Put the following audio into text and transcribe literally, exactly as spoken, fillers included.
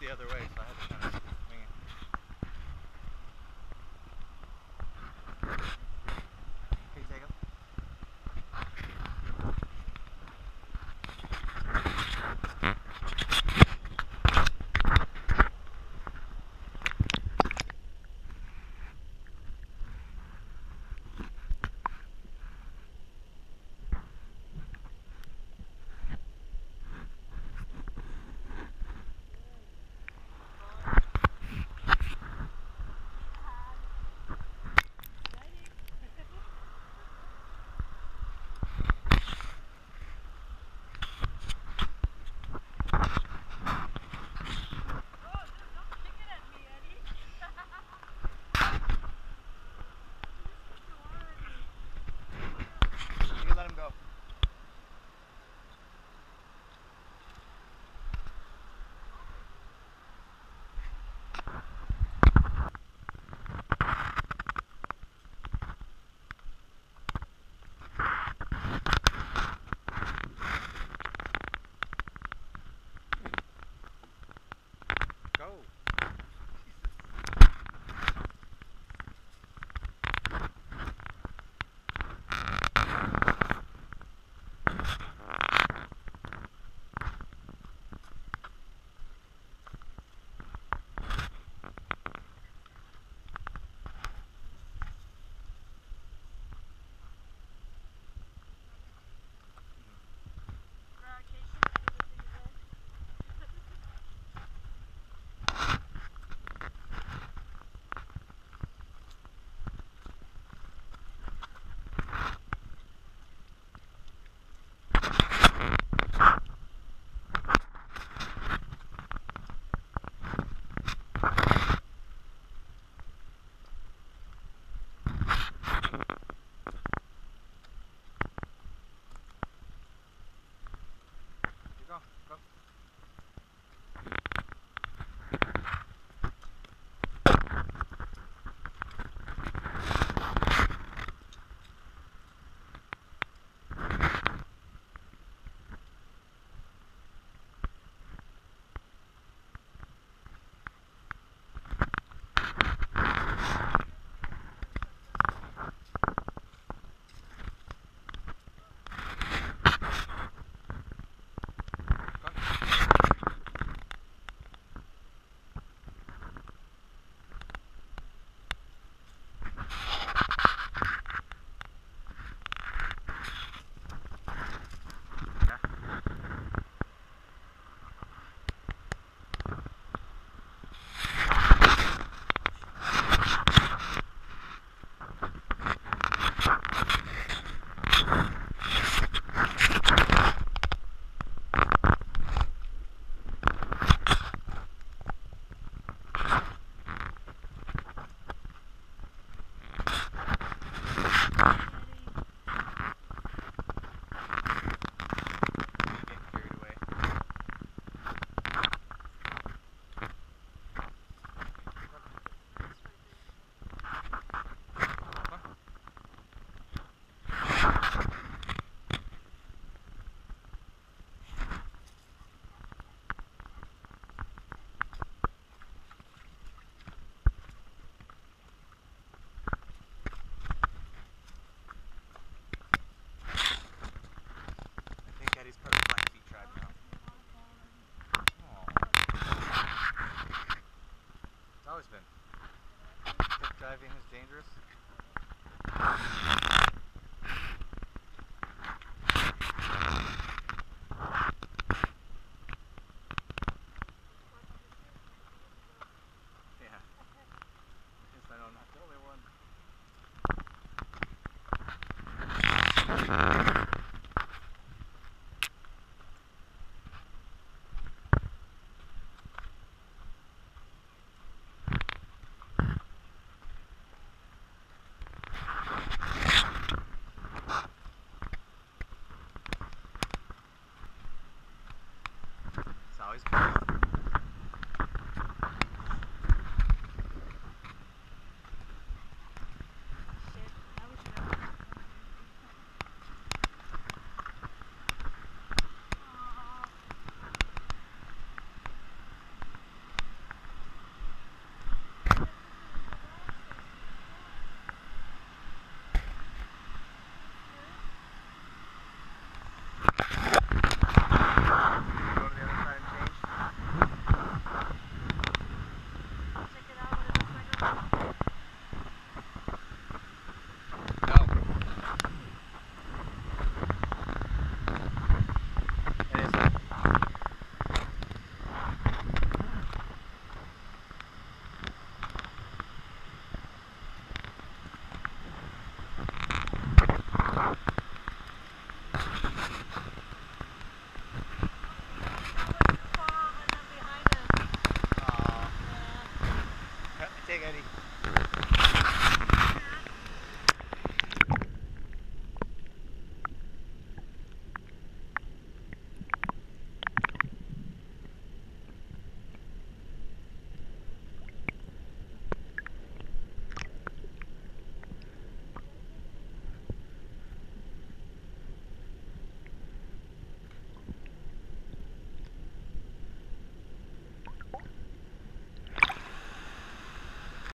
the other way, so I had to kind of swing it. Can you take him? Diving is dangerous. Yeah. I guess I don't know the only one.